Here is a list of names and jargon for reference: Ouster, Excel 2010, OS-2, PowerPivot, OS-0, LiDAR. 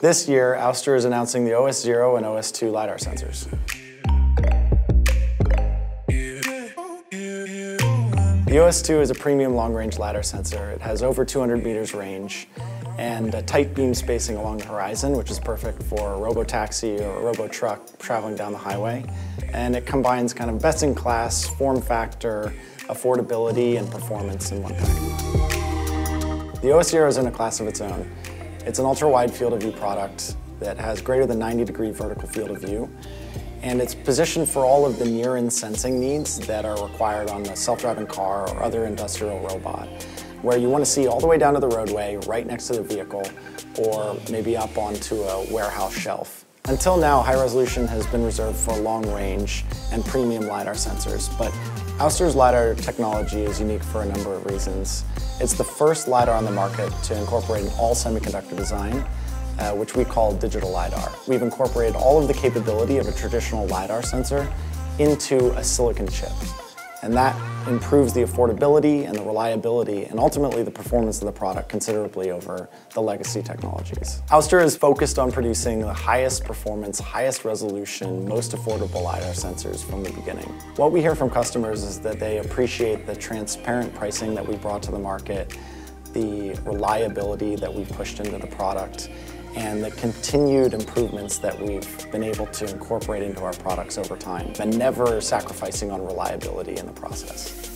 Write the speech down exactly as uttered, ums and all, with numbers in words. This year, Ouster is announcing the O S zero and O S two LiDAR sensors. The O S two is a premium long-range LiDAR sensor. It has over two hundred meters range and a tight beam spacing along the horizon, which is perfect for a robo-taxi or a robo-truck traveling down the highway. And it combines kind of best-in-class form factor, affordability, and performance in one package. The O S zero is in a class of its own. It's an ultra-wide field of view product that has greater than ninety degree vertical field of view, and it's positioned for all of the near-in sensing needs that are required on a self-driving car or other industrial robot, where you want to see all the way down to the roadway, right next to the vehicle, or maybe up onto a warehouse shelf. Until now, high resolution has been reserved for long range and premium LiDAR sensors, but Ouster's LiDAR technology is unique for a number of reasons. It's the first LiDAR on the market to incorporate an all-semiconductor design, Uh, which we call digital LiDAR. We've incorporated all of the capability of a traditional LiDAR sensor into a silicon chip. And that improves the affordability and the reliability and ultimately the performance of the product considerably over the legacy technologies. Ouster is focused on producing the highest performance, highest resolution, most affordable LiDAR sensors from the beginning. What we hear from customers is that they appreciate the transparent pricing that we brought to the market, the reliability that we've pushed into the product, and the continued improvements that we've been able to incorporate into our products over time, and never sacrificing on reliability in the process.